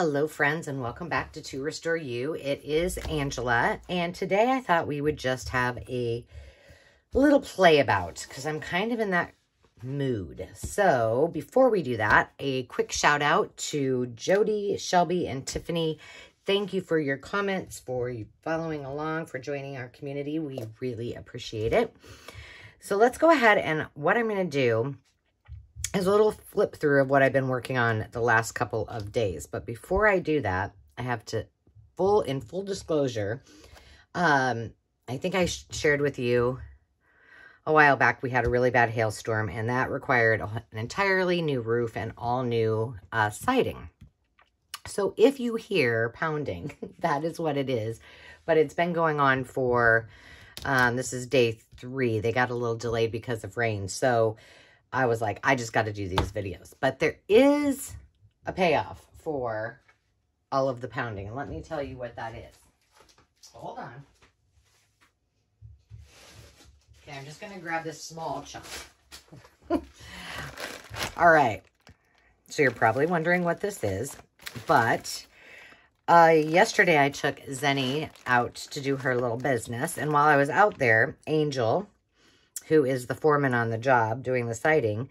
Hello friends, and welcome back to To Restore You. It is Angela, and today I thought we would just have a little play about because I'm kind of in that mood. So before we do that, a quick shout out to Jody, Shelby, and Tiffany. Thank you for your comments, for following along, for joining our community. We really appreciate it. So let's go ahead, and what I'm going to do is a little flip through of what I've been working on the last couple of days. But before I do that, I have to, in full disclosure, I think I shared with you a while back, we had a really bad hailstorm, and that required an entirely new roof and all new siding. So if you hear pounding, that is what it is. But it's been going on for, this is day three. They got a little delayed because of rain. So I was like, I just got to do these videos. But there is a payoff for all of the pounding. And let me tell you what that is. Hold on. Okay, I'm just going to grab this small chunk. All right. So you're probably wondering what this is. But yesterday I took Zenny out to do her little business. And while I was out there, Angel, who is the foreman on the job doing the siding,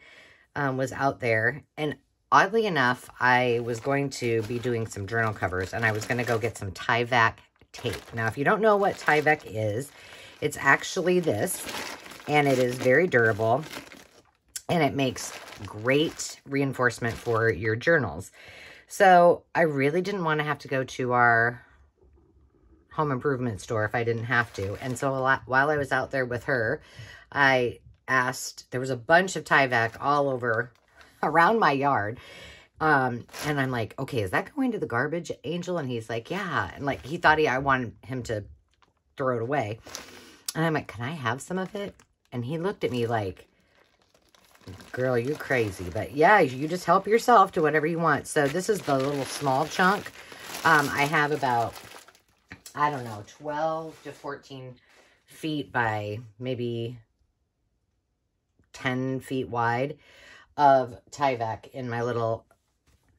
was out there. And oddly enough, I was going to be doing some journal covers, and I was going to go get some Tyvek tape. Now, if you don't know what Tyvek is, it's actually this, and it is very durable, and it makes great reinforcement for your journals. So I really didn't want to have to go to our home improvement store if I didn't have to. And so while I was out there with her, I asked, there was a bunch of Tyvek all over around my yard. And I'm like, okay, is that going to the garbage, Angel? And he's like, yeah. And like, he thought I wanted him to throw it away. And I'm like, can I have some of it? And he looked at me like, girl, you're crazy. But yeah, you just help yourself to whatever you want. So this is the little small chunk. I have about, I don't know, 12 to 14 feet by maybe 10 feet wide of Tyvek in my little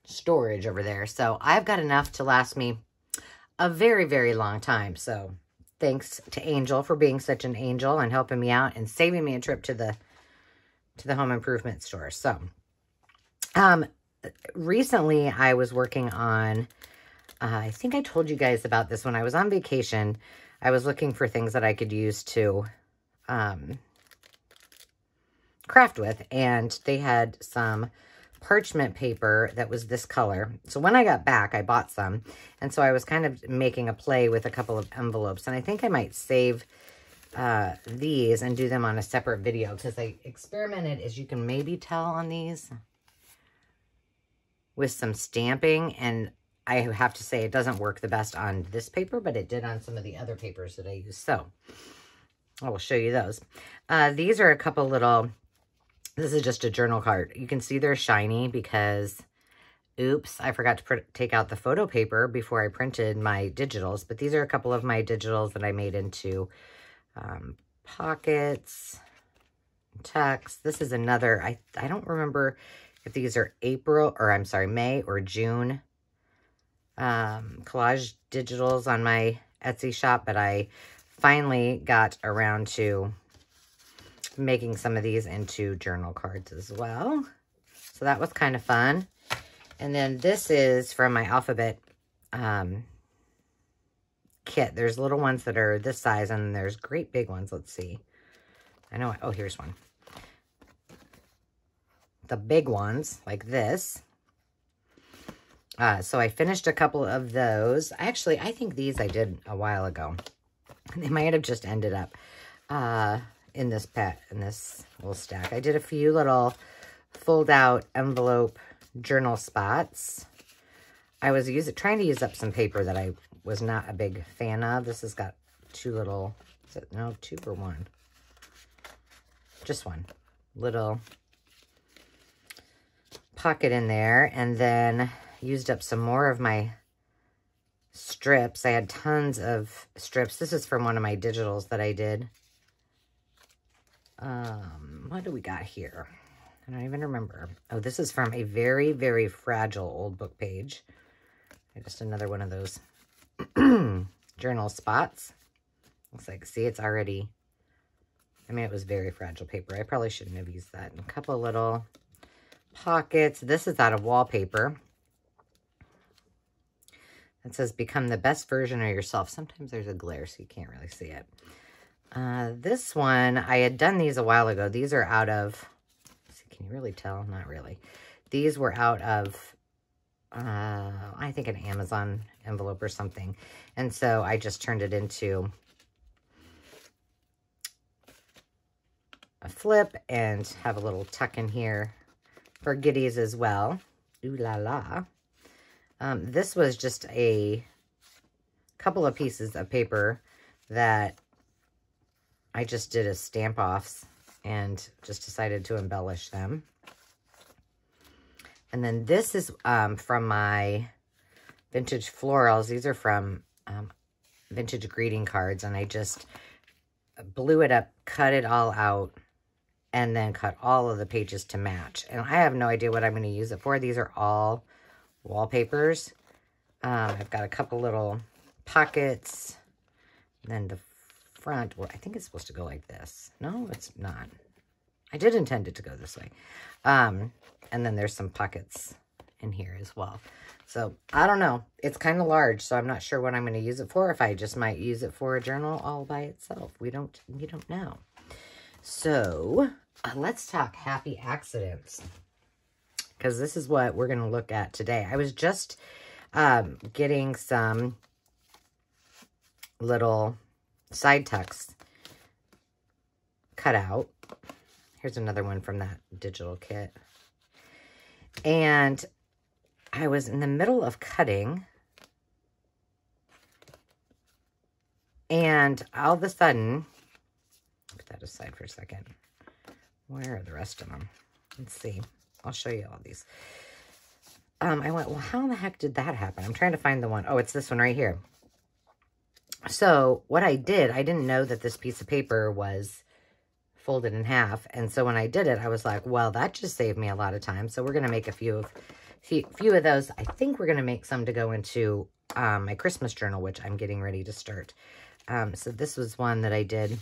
storage over there. So I've got enough to last me a very, very long time. So thanks to Angel for being such an angel and helping me out and saving me a trip to the home improvement store. So recently I was working on, I think I told you guys about this when I was on vacation. I was looking for things that I could use to craft with, and they had some parchment paper that was this color. So when I got back, I bought some, and so I was kind of making a play with a couple of envelopes, and I think I might save these and do them on a separate video because I experimented, as you can maybe tell on these, with some stamping, and I have to say it doesn't work the best on this paper, but it did on some of the other papers that I use. So I will show you those. These are a couple little, this is just a journal card. You can see they're shiny because, oops, I forgot to take out the photo paper before I printed my digitals. But these are a couple of my digitals that I made into pockets, tucks. This is another, I don't remember if these are April, or I'm sorry, May or June collage digitals on my Etsy shop, but I finally got around to making some of these into journal cards as well. So that was kind of fun. And then this is from my alphabet kit. There's little ones that are this size, and there's great big ones. Let's see. I know, oh, here's one. The big ones, like this. So I finished a couple of those. Actually, I think these I did a while ago. They might have just ended up in this little stack. I did a few little fold-out envelope journal spots. I was trying to use up some paper that I was not a big fan of. This has got two little, is it, no, two or one? Just one little pocket in there, and then used up some more of my strips. I had tons of strips. This is from one of my digitals that I did. What do we got here? I don't even remember. Oh, this is from a very, very fragile old book page. Just another one of those journal spots. Looks like, see, it's already, I mean, it was very fragile paper. I probably shouldn't have used that. And a couple little pockets. This is out of wallpaper. It says, become the best version of yourself. Sometimes there's a glare, so you can't really see it. This one, I had done these a while ago. These are out of, see, can you really tell? Not really. These were out of, I think, an Amazon envelope or something. And so I just turned it into a flip and have a little tuck in here for Giddies as well. Ooh la la. This was just a couple of pieces of paper that I just did as stamp-offs and just decided to embellish them. And then this is from my vintage florals. These are from vintage greeting cards, and I just blew it up, cut it all out, and then cut all of the pages to match. And I have no idea what I'm going to use it for. These are all wallpapers. I've got a couple little pockets. And then the front, well, I think it's supposed to go like this. No, it's not. I did intend it to go this way. And then there's some pockets in here as well. So I don't know. It's kind of large, so I'm not sure what I'm going to use it for. If I just might use it for a journal all by itself. We don't know. So let's talk happy accidents, because this is what we're going to look at today. I was just getting some little side tucks cut out. Here's another one from that digital kit. And I was in the middle of cutting, and all of a sudden, put that aside for a second. Where are the rest of them? Let's see. I'll show you all these. I went, well, how in the heck did that happen? I'm trying to find the one. Oh, it's this one right here. So what I did, I didn't know that this piece of paper was folded in half. And so when I did it, I was like, well, that just saved me a lot of time. So we're going to make a few of those. I think we're going to make some to go into my Christmas journal, which I'm getting ready to start. So this was one that I did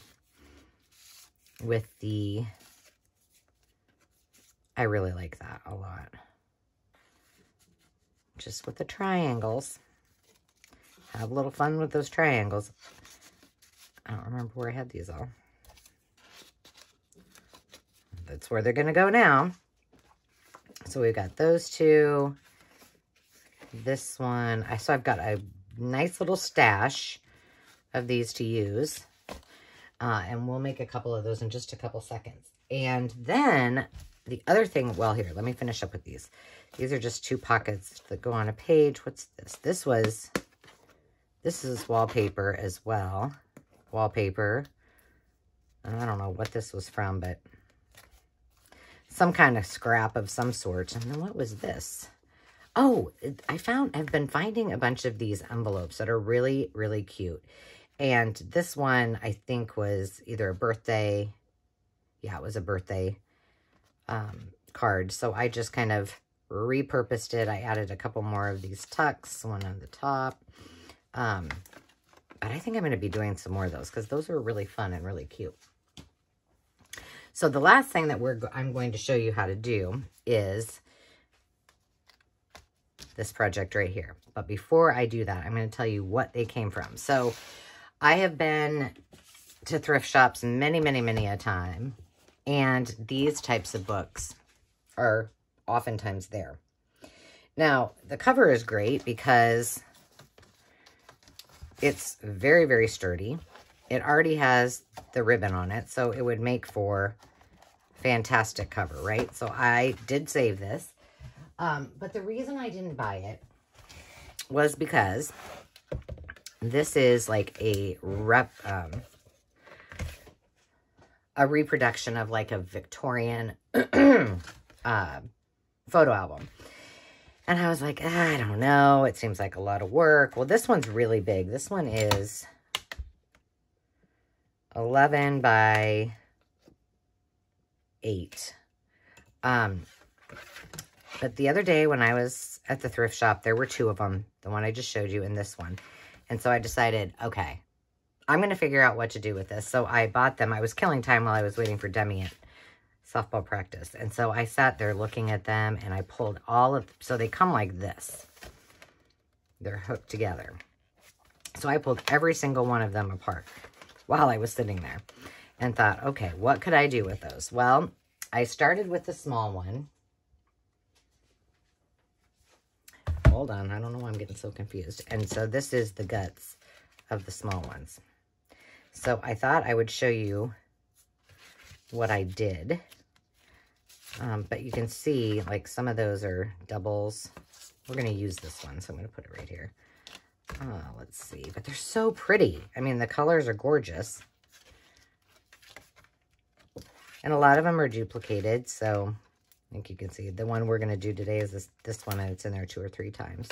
with the... I really like that a lot. Just with the triangles. Have a little fun with those triangles. I don't remember where I had these all. That's where they're going to go now. So we've got those two. This one. So I've got a nice little stash of these to use. And we'll make a couple of those in just a couple seconds. And then... the other thing, well, here, let me finish up with these. These are just two pockets that go on a page. What's this? This is wallpaper as well. Wallpaper. I don't know what this was from, but some kind of scrap of some sort. And then what was this? Oh, I've been finding a bunch of these envelopes that are really, really cute. And this one, I think, was either a birthday. Yeah, it was a birthday card. So I just kind of repurposed it. I added a couple more of these tucks, one on the top. But I think I'm going to be doing some more of those because those are really fun and really cute. So the last thing that I'm going to show you how to do is this project right here. But before I do that, I'm going to tell you what they came from. So I have been to thrift shops many, many, many a time. And these types of books are oftentimes there. Now, the cover is great because it's very, very sturdy. It already has the ribbon on it, so it would make for fantastic cover, right? So I did save this. But the reason I didn't buy it was because this is like a reproduction of like a Victorian photo album. And I was like, I don't know. It seems like a lot of work. Well, this one's really big. This one is 11 by 8. But the other day when I was at the thrift shop. There were two of them, the one I just showed you and this one. And so I decided, okay, I'm going to figure out what to do with this. So I bought them. I was killing time while I was waiting for Demian softball practice. And so I sat there looking at them, and I pulled all of, so they come like this. They're hooked together. So I pulled every single one of them apart while I was sitting there and thought, okay, what could I do with those? Well, I started with the small one. Hold on, I don't know why I'm getting so confused. And so this is the guts of the small ones. So I thought I would show you what I did. But you can see, like, some of those are doubles. We're going to use this one, so I'm going to put it right here. Let's see. But they're so pretty. I mean, the colors are gorgeous. And a lot of them are duplicated, so I think you can see. The one we're going to do today is this one, and it's in there 2 or 3 times.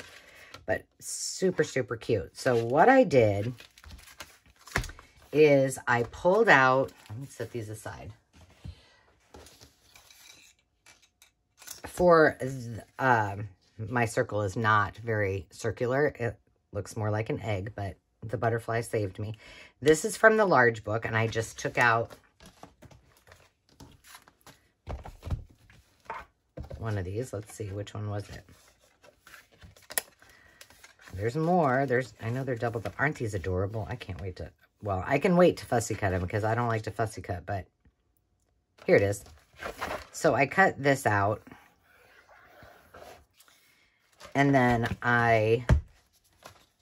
But super, super cute. So what I did is I pulled out, let me set these aside. For my circle is not very circular. It looks more like an egg, but the butterfly saved me. This is from the large book, and I just took out one of these. Let's see, which one was it? There's more. There's, I know they're doubled up. Aren't these adorable? I can't wait to, well, I can wait to fussy cut them because I don't like to fussy cut, but here it is. So I cut this out, and then I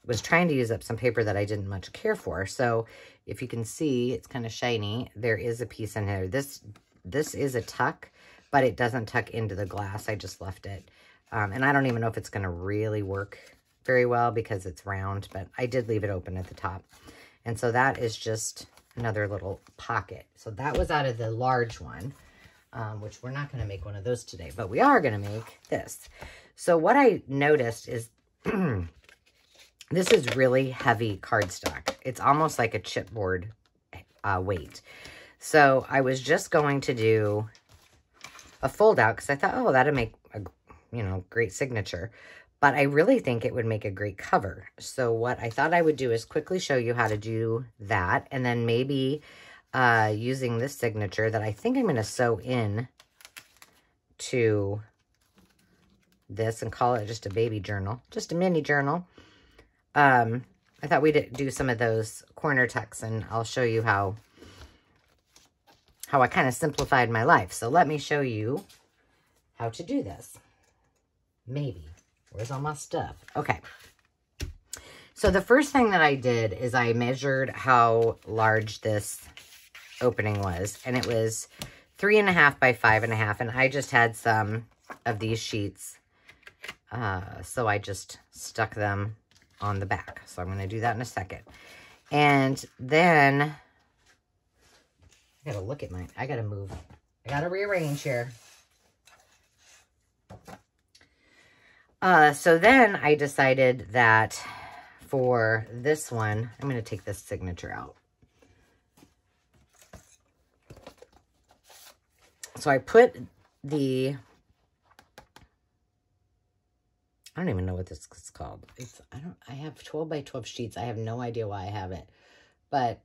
was trying to use up some paper that I didn't much care for. So if you can see, it's kind of shiny. There is a piece in here. This is a tuck, but it doesn't tuck into the glass. I just left it. And I don't even know if it's going to really work very well because it's round, but I did leave it open at the top. And so that is just another little pocket. So that was out of the large one, which we're not going to make one of those today, but we are going to make this. So what I noticed is this is really heavy cardstock. It's almost like a chipboard weight. So I was just going to do a fold out because I thought, oh, that'd make a, you know, great signature. But I really think it would make a great cover. So what I thought I would do is quickly show you how to do that. And then maybe using this signature that I think I'm going to sew in to this and call it just a baby journal. Just a mini journal. I thought we'd do some of those corner tucks, and I'll show you how I kind of simplified my life. So let me show you how to do this. Maybe. Where's all my stuff? Okay. So the first thing that I did is I measured how large this opening was. And it was 3.5 by 5.5. And I just had some of these sheets. So I just stuck them on the back. So I'm going to do that in a second. And then I got to look at mine. I got to move. I got to rearrange here. So then I decided that for this one, I'm going to take this signature out. So I put the, I don't even know what this is called. I have 12 by 12 sheets. I have no idea why I have it, but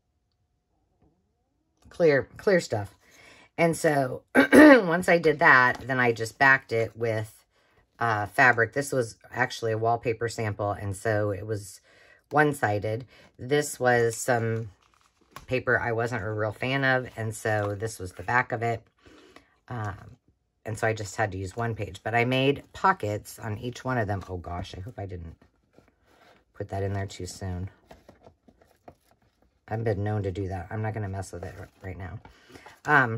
clear stuff. And so once I did that, then I just backed it with fabric. This was actually a wallpaper sample, and so it was one-sided. This was some paper I wasn't a real fan of, and so this was the back of it. And so I just had to use one page, but I made pockets on each one of them. Oh gosh, I hope I didn't put that in there too soon. I've been known to do that. I'm not going to mess with it right now.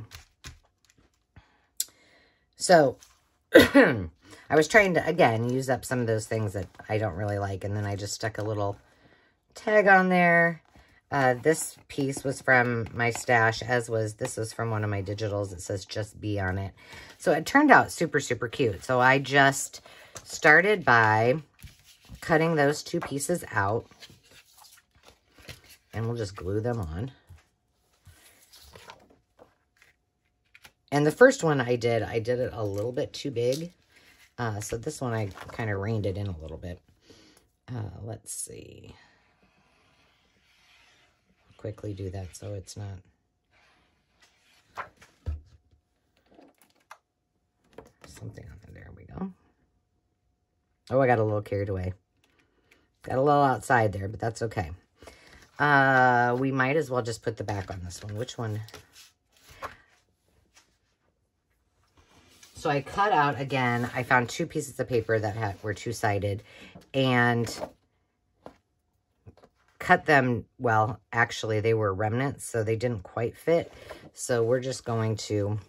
So I was trying to, again, use up some of those things that I don't really like. And then I just stuck a little tag on there. This piece was from my stash, as was, this was from one of my digitals. It says Just Be on it. So it turned out super, super cute. So I just started by cutting those two pieces out. And we'll just glue them on. And the first one I did it a little bit too big. So this one, I kind of reined it in a little bit. Let's see. I'll quickly do that so it's not... something on there. There we go. Oh, I got a little carried away. Got a little outside there, but that's okay. We might as well just put the back on this one. Which one? So I cut out, again, I found two pieces of paper that were two-sided and cut them, well, actually, they were remnants, so they didn't quite fit. So we're just going to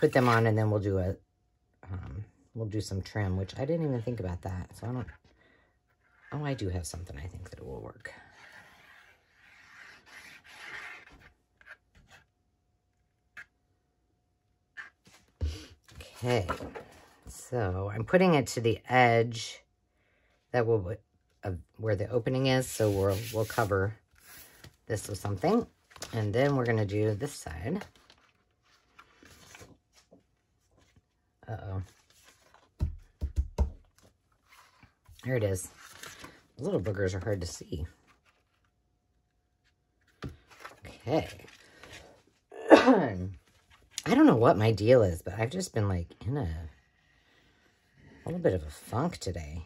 put them on, and then we'll do a, we'll do some trim, which I didn't even think about that. So I don't, oh, I do have something I think that will work. Okay, so I'm putting it to the edge that will, where the opening is, so we'll cover this with something, and then we're going to do this side. Uh-oh. There it is. The little boogers are hard to see. Okay. I don't know what my deal is, but I've just been, like, in a little bit of a funk today.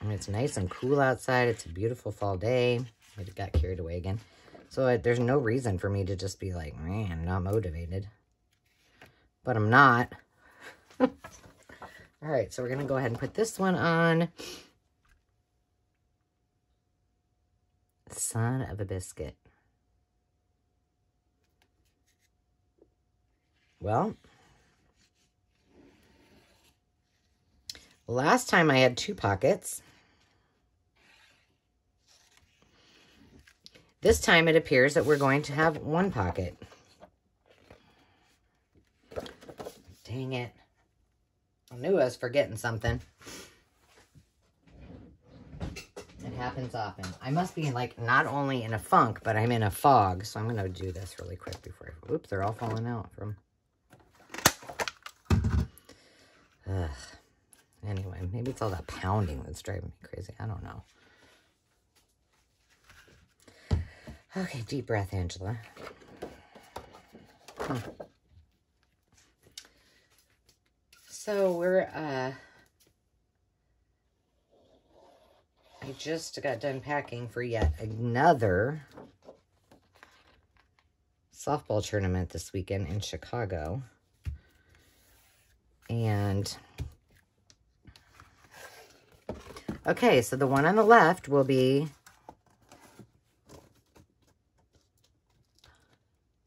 I mean, it's nice and cool outside. It's a beautiful fall day. I got carried away again. So there's no reason for me to just be like, man, I'm not motivated. But I'm not. All right, so we're going to go ahead and put this one on. Son of a biscuit. Well, last time I had two pockets. This time it appears that we're going to have one pocket. Dang it. I knew I was forgetting something. It happens often. I must be, like, not only in a funk, but I'm in a fog. So I'm going to do this really quick before I... Oops, they're all falling out from... Ugh. Anyway, maybe it's all that pounding that's driving me crazy. I don't know. Okay, deep breath, Angela. Huh. So we're, I just got done packing for yet another softball tournament this weekend in Chicago. And, okay, so the one on the left will be,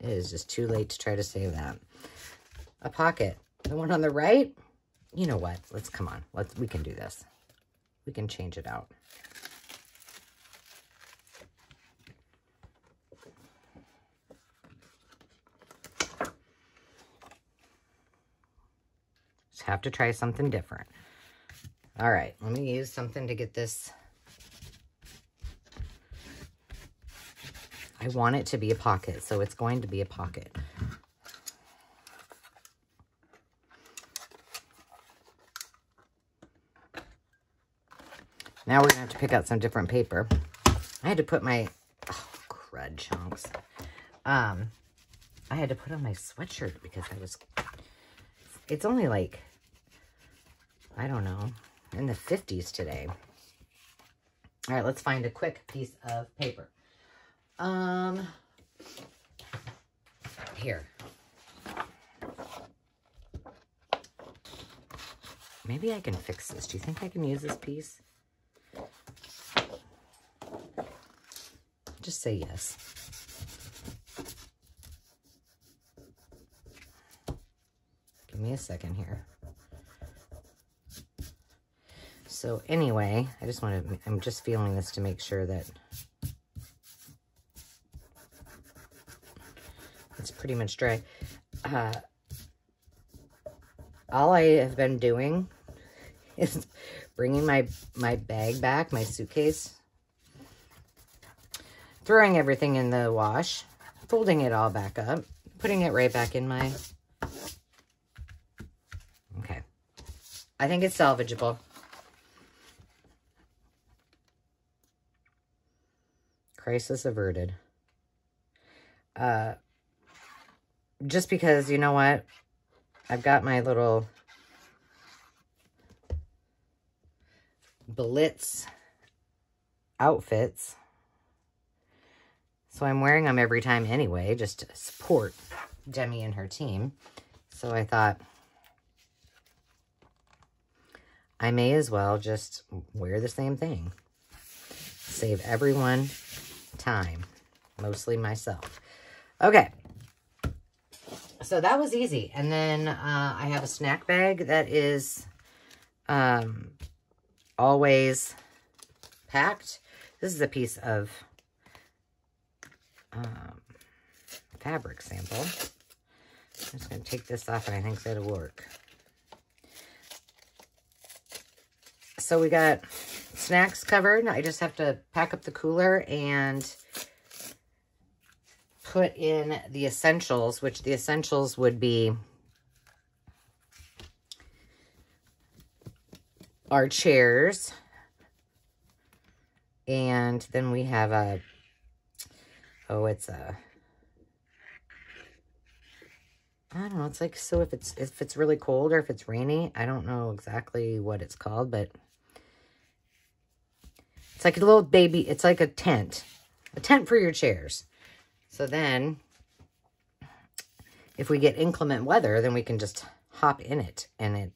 it is just too late to try to save that, a pocket. The one on the right, you know what, let's, come on, we can do this. We can change it out. Just have to try something different. All right, let me use something to get this. I want it to be a pocket, so it's going to be a pocket. Now we're going to have to pick out some different paper. I had to put my, oh, crud chunks. I had to put on my sweatshirt because I was, it's only like, I don't know, in the 50s today. All right, let's find a quick piece of paper. Here. Maybe I can fix this. Do you think I can use this piece? Just say yes. Give me a second here. So anyway, I just want to, I'm just feeling this to make sure that it's pretty much dry. All I have been doing is bringing my bag back, my suitcase, throwing everything in the wash, folding it all back up, putting it right back in my... Okay. I think it's salvageable. Crisis averted. Just because, you know what? I've got my little Blitz outfits. So I'm wearing them every time anyway, just to support Demi and her team. So I thought I may as well just wear the same thing. Save everyone time, mostly myself. Okay. So that was easy. And then I have a snack bag that is always packed. This is a piece of fabric sample. I'm just going to take this off and I think that'll work. So we got snacks covered. I just have to pack up the cooler and put in the essentials, which the essentials would be our chairs. And then we have a, oh, it's a, I don't know. It's like, so if it's really cold or if it's rainy, I don't know exactly what it's called, but it's like a little baby. It's like a tent for your chairs. So then if we get inclement weather, then we can just hop in it and it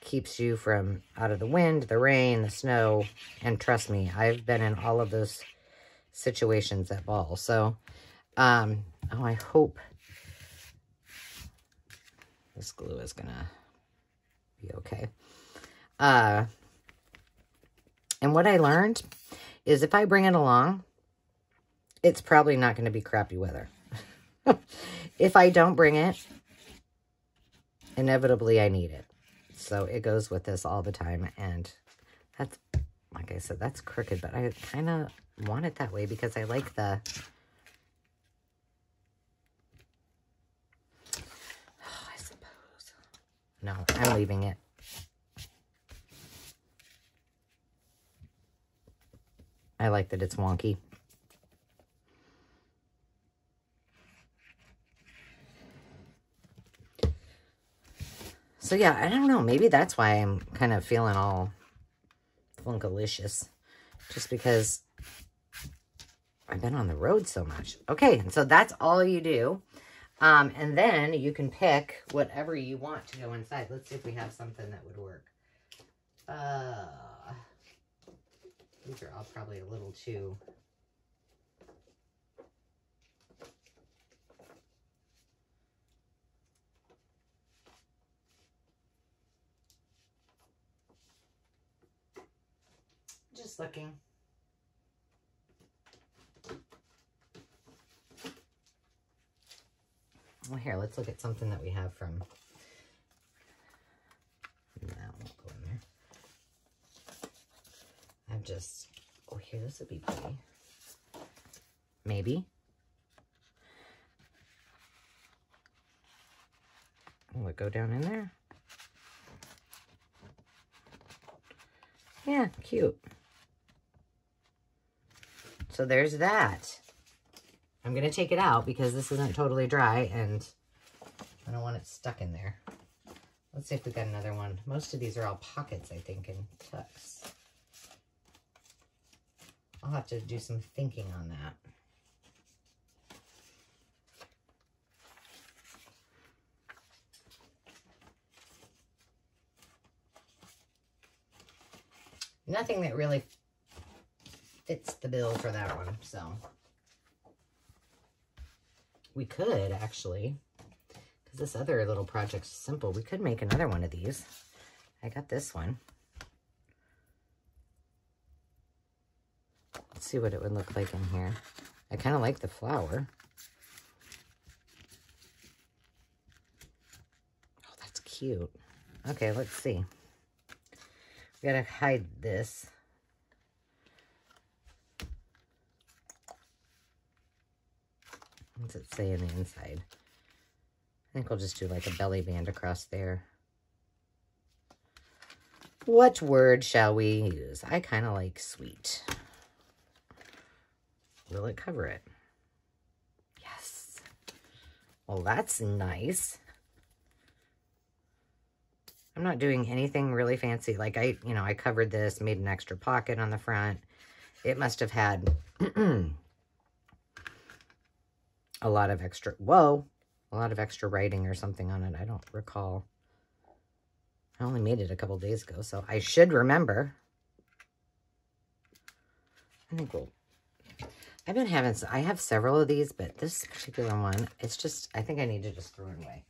keeps you from out of the wind, the rain, the snow. And trust me, I've been in all of those situations at ball. So, oh, I hope this glue is gonna be okay. And what I learned is if I bring it along, it's probably not gonna be crappy weather. If I don't bring it, inevitably I need it. So it goes with this all the time. And that's, like I said, that's crooked, but I kind of want it that way because I like the, oh, I suppose. No, I'm leaving it. I like that it's wonky. So yeah, I don't know. Maybe that's why I'm kind of feeling all flunkalicious. Just because I've been on the road so much. Okay, and so that's all you do. And then you can pick whatever you want to go inside. Let's see if we have something that would work. These are all probably a little too... Just looking. Well, here, let's look at something that we have from... No, that won't go in there. I'm just... Oh, here, this would be pretty. Maybe. Will it go down in there? Yeah, cute. So there's that. I'm going to take it out because this isn't totally dry and I don't want it stuck in there. Let's see if we got another one. Most of these are all pockets, I think, and tucks. I'll have to do some thinking on that. Nothing that really fits the bill for that one, so. We could, actually, because this other little project's simple, we could make another one of these. I got this one. Let's see what it would look like in here. I kind of like the flower. Oh, that's cute. Okay, let's see. We gotta hide this. What's it say on the inside? I think I'll just do like a belly band across there. What word shall we use? I kind of like sweet. Will it cover it? Yes. Well, that's nice. I'm not doing anything really fancy. Like I covered this, made an extra pocket on the front. It must have had a lot of extra, whoa, a lot of extra writing or something on it. I don't recall. I only made it a couple days ago, so I should remember. I think we'll, I've been having, I have several of these, but this particular one, it's just, I think I need to just throw it away.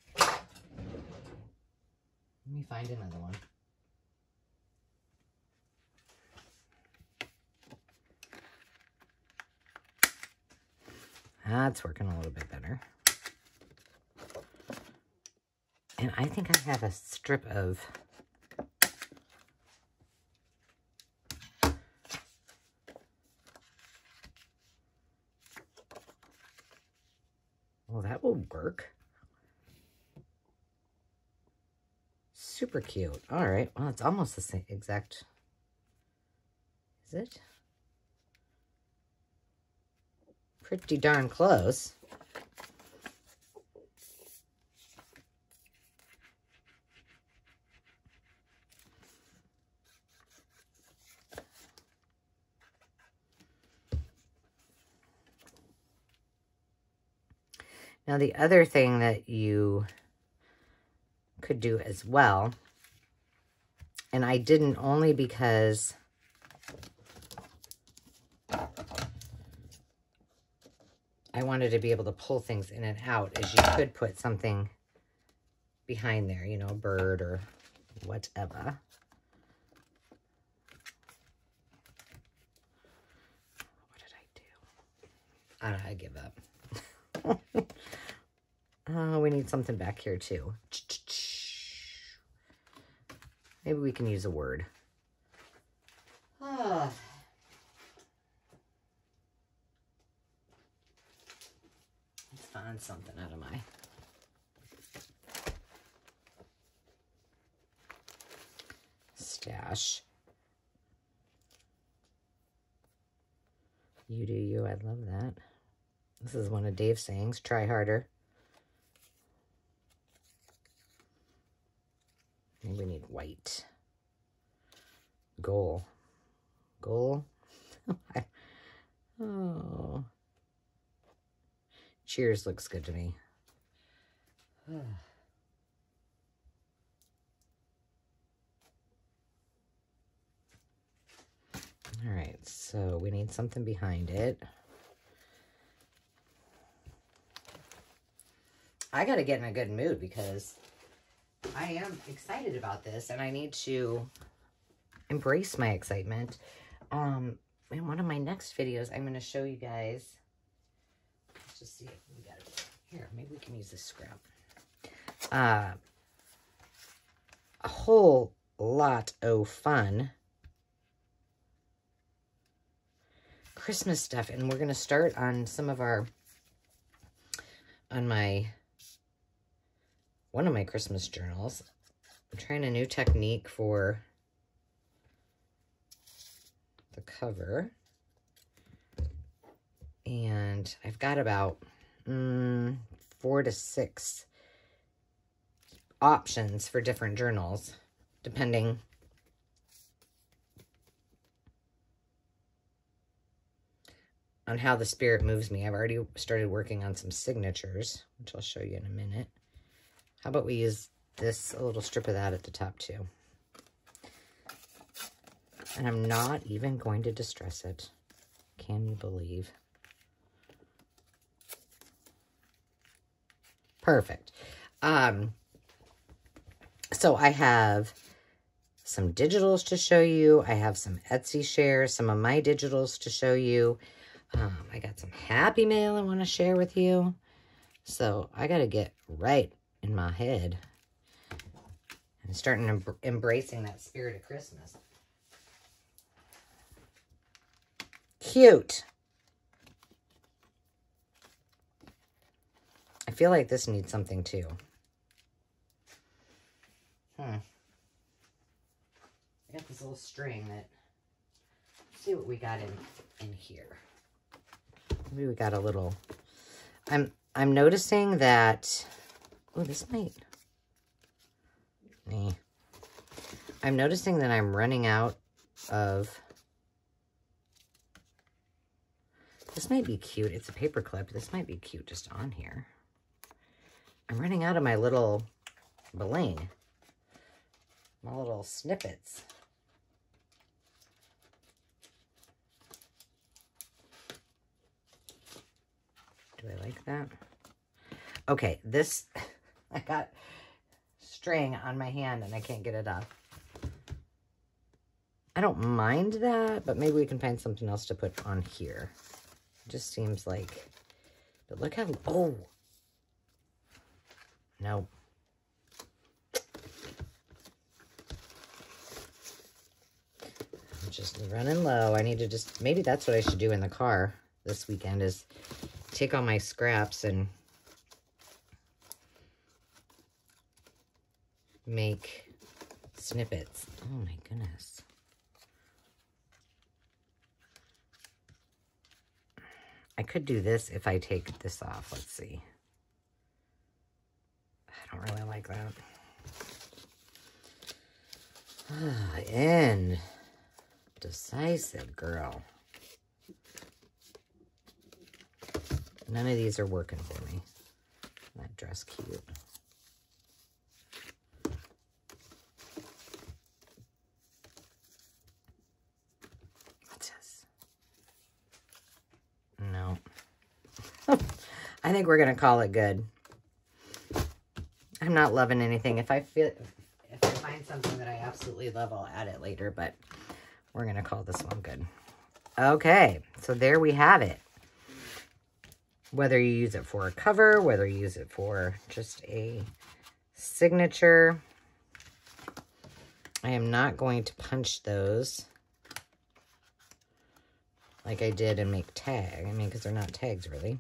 Let me find another one. That's working a little bit better. And I think I have a strip of well, that will work. Super cute. All right. Well, it's almost the same exact. Is it? Pretty darn close. Now, the other thing that you could do as well, and I didn't only because I wanted to be able to pull things in and out, is you could put something behind there, you know, a bird or whatever. What did I do? I don't know, I give up. Oh, we need something back here too. Maybe we can use a word. Oh. Let's find something out of my... stash. You do you, I love that. This is one of Dave's sayings, try harder. Maybe we need white. Goal. Goal? Oh. Cheers looks good to me. All right, so we need something behind it. I gotta get in a good mood because I am excited about this and I need to embrace my excitement. In one of my next videos, I'm gonna show you guys, let's just see if we got it here. Maybe we can use this scrap. A whole lot of fun Christmas stuff. And we're gonna start on some of our, on my, one of my Christmas journals. I'm trying a new technique for the cover. And I've got about 4 to 6 options for different journals, depending. On how the spirit moves me. I've already started working on some signatures, which I'll show you in a minute. How about we use this, a little strip of that at the top too. And I'm not even going to distress it. Can you believe? Perfect. So I have some digitals to show you. I have some Etsy shares, some of my digitals to show you. I got some happy mail I want to share with you. So I got to get right in my head and starting embracing that spirit of Christmas. Cute. I feel like this needs something too. I got this little string that, let's see what we got in here. Maybe we got a little, I'm noticing that, oh, this might, I'm noticing that I'm running out of, this might be cute. It's a paper clip. This might be cute just on here. I'm running out of my little bling. My little snippets. Do I like that? Okay, this, I got string on my hand and I can't get it off. I don't mind that, but maybe we can find something else to put on here. It just seems like, but look how, oh, no. I'm just running low. I need to just, maybe that's what I should do in the car this weekend is take all my scraps and make snippets. Oh my goodness. I could do this if I take this off. Let's see. I don't really like that. Ah, and decisive girl. None of these are working for me. That dress cute. I think we're going to call it good. I'm not loving anything. If I find something that I absolutely love, I'll add it later, but we're going to call this one good. Okay, so there we have it. Whether you use it for a cover, whether you use it for just a signature, I am not going to punch those like I did and make tag. I mean, because they're not tags, really.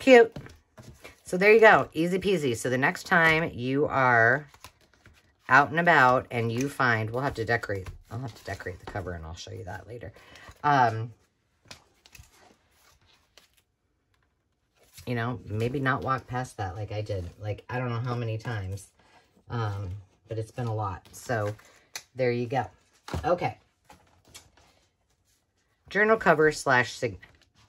Cute. So there you go. Easy peasy. So the next time you are out and about and you find, we'll have to decorate. I'll have to decorate the cover and I'll show you that later. You know, maybe not walk past that like I did. Like, I don't know how many times, but it's been a lot. So there you go. Okay. Journal cover slash signature.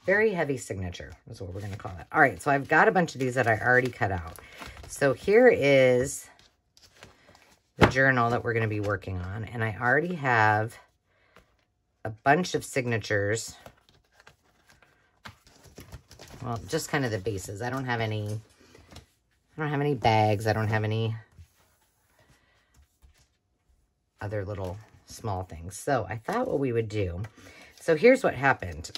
Very heavy signature is what we're going to call it. All right, so I've got a bunch of these that I already cut out. So here is the journal that we're going to be working on. And I already have a bunch of signatures. Well, just kind of the bases. I don't have any bags. I don't have any other little small things. So I thought what we would do. So here's what happened.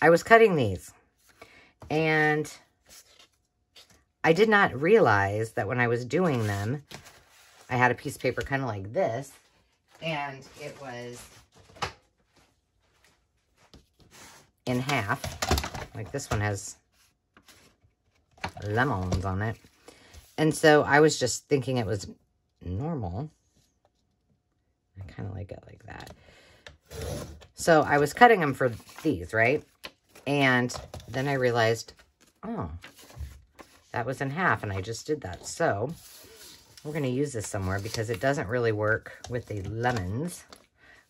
I was cutting these, and I did not realize that when I was doing them, I had a piece of paper kind of like this, and it was in half. Like this one has lemons on it. And so I was just thinking it was normal. I kind of like it like that. So I was cutting them for these, right? And then I realized, oh, that was in half, and I just did that. So we're going to use this somewhere because it doesn't really work with the lemons,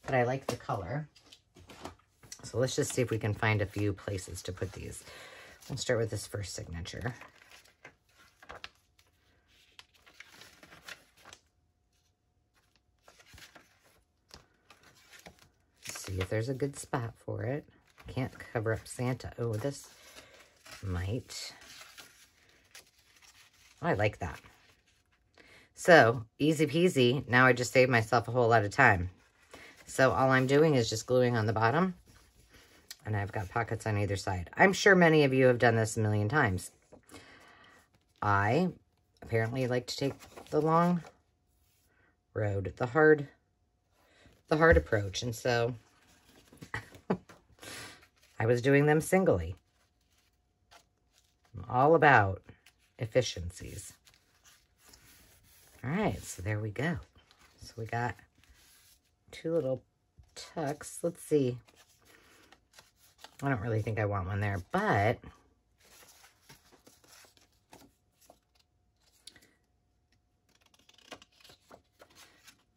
but I like the color. So let's just see if we can find a few places to put these. We'll start with this first signature. See if there's a good spot for it. Can't cover up Santa. Oh, this might. Oh, I like that. So, easy peasy. Now I just saved myself a whole lot of time. So, all I'm doing is just gluing on the bottom. And I've got pockets on either side. I'm sure many of you have done this a million times. I apparently like to take the long road. The hard approach. And so, I was doing them singly. I'm all about efficiencies. All right, so there we go. So we got two little tucks. Let's see. I don't really think I want one there, but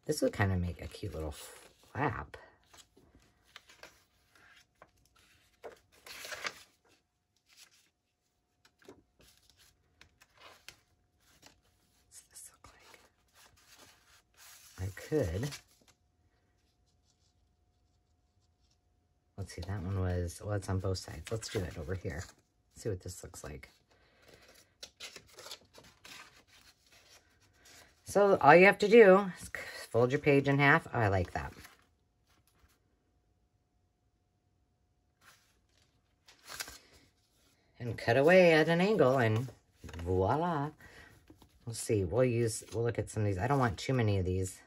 this would kind of make a cute little flap. What's this look like? I could. Let's see, that one was, well, it's on both sides. Let's do it over here. See what this looks like. So all you have to do is fold your page in half. Oh, I like that. And cut away at an angle and voila. We'll see. We'll look at some of these. I don't want too many of these.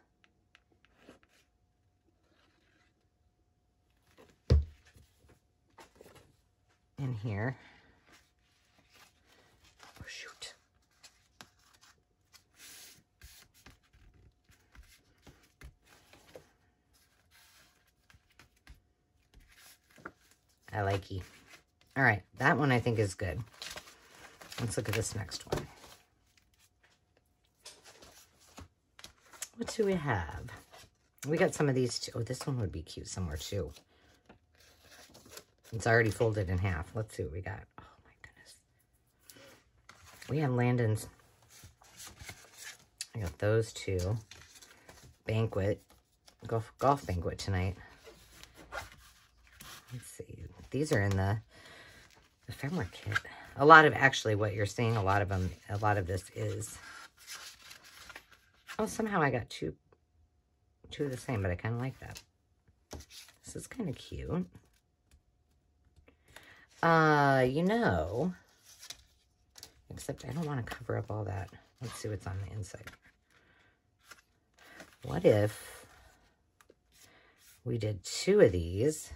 In here. Oh, shoot. I like you. All right, that one I think is good. Let's look at this next one. What do we have? We got some of these too. Oh, this one would be cute somewhere too. It's already folded in half. Let's see what we got. Oh my goodness. We have Landon's. I got those two. Banquet. Golf banquet tonight. Let's see. These are in the ephemera kit. A lot of actually what you're seeing, a lot of this is. Oh, somehow I got two of the same, but I kind of like that. This is kind of cute. You know, except I don't want to cover up all that. Let's see what's on the inside. What if we did two of these?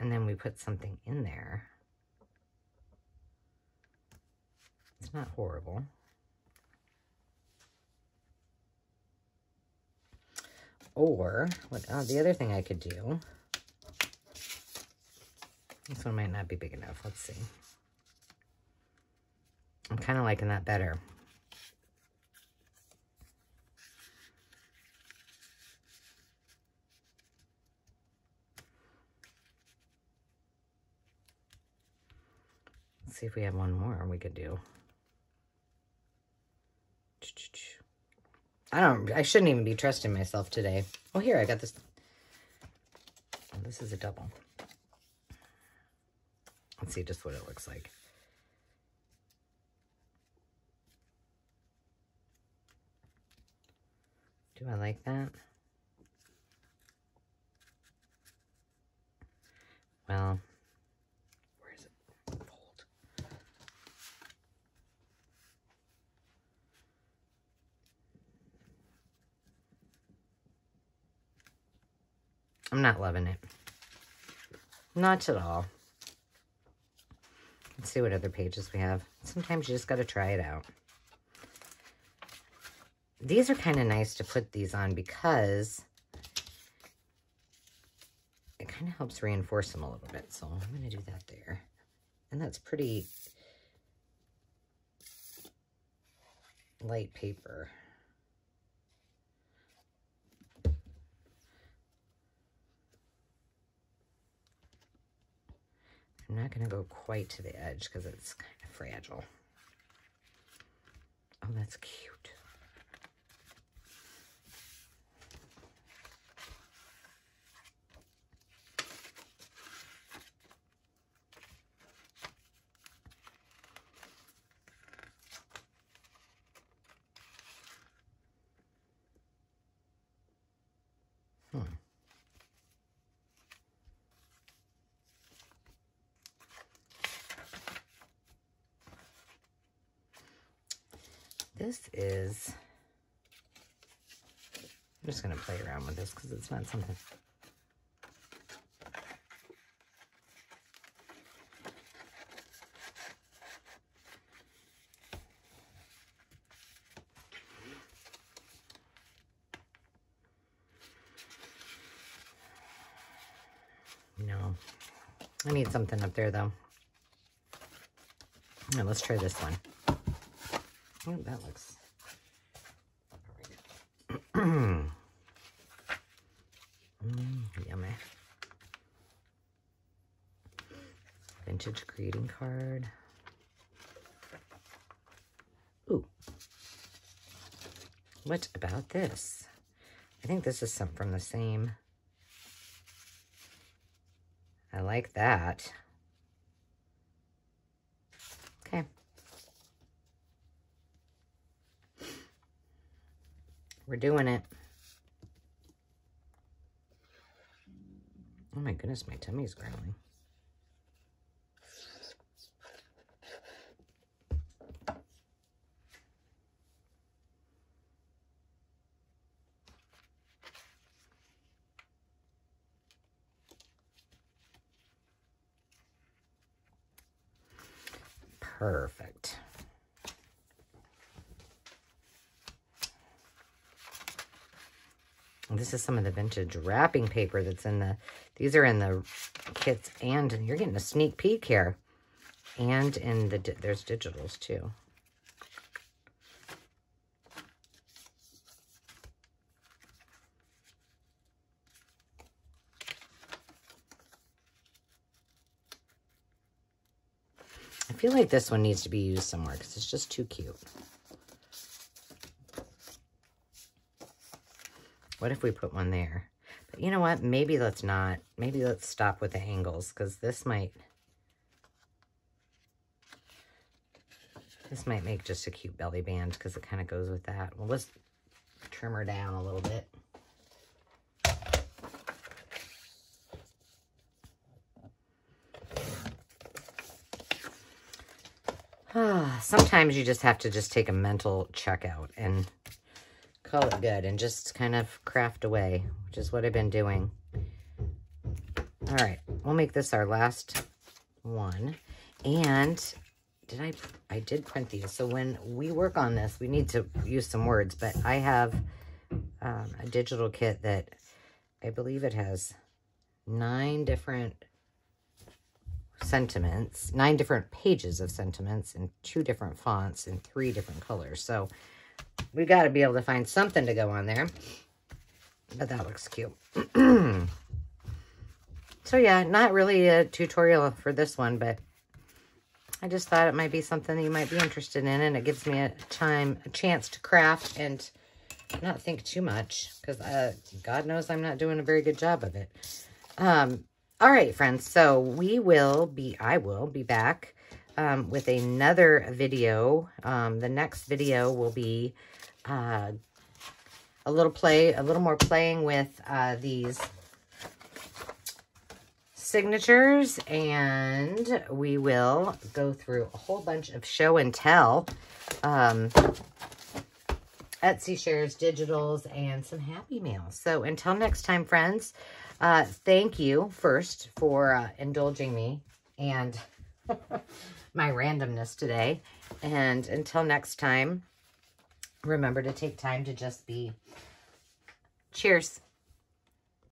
And then we put something in there. It's not horrible. Or, what? Oh, the other thing I could do. This one might not be big enough. Let's see. I'm kind of liking that better. See if we have one more we could do. I shouldn't even be trusting myself today. Oh, here, I got this. Oh, this is a double. Let's see just what it looks like. Do I like that? Well, I'm not loving it. Not at all. Let's see what other pages we have. Sometimes you just got to try it out. These are kind of nice to put these on because it kind of helps reinforce them a little bit. So I'm going to do that there. And that's pretty light paper. I'm not going to go quite to the edge because it's kind of fragile. Oh, that's cute. This is, I'm just going to play around with this because it's not something No. I need something up there, though. Now, let's try this one. Oh, that looks... yummy. Vintage greeting card. Ooh. What about this? I think this is some from the same. I like that. Okay. We're doing it. Oh my goodness, my tummy's growling. Perfect. This is some of the vintage wrapping paper that's in the, these are in the kits, and you're getting a sneak peek here. And in the, there's digitals too. I feel like this one needs to be used somewhere because it's just too cute. What if we put one there? But you know what? Maybe let's not. Maybe let's stop with the angles because this might make just a cute belly band because it kind of goes with that. Well, let's trim her down a little bit. Sometimes you just have to just take a mental checkout and call it good and just kind of craft away, which is what I've been doing. All right, we'll make this our last one. And I did print these. So when we work on this, we need to use some words, but I have a digital kit that I believe it has 9 different sentiments, 9 different pages of sentiments in 2 different fonts and 3 different colors. So we got to be able to find something to go on there. But that looks cute. So yeah, not really a tutorial for this one, but I just thought it might be something that you might be interested in, and it gives me a chance to craft and not think too much, because God knows I'm not doing a very good job of it. All right, friends, so I will be back with another video. The next video will be a little more playing with these signatures, and we will go through a whole bunch of show and tell, Etsy shares, digitals, and some happy mail. So until next time, friends, thank you first for indulging me and my randomness today. And until next time, remember to take time to just be. Cheers.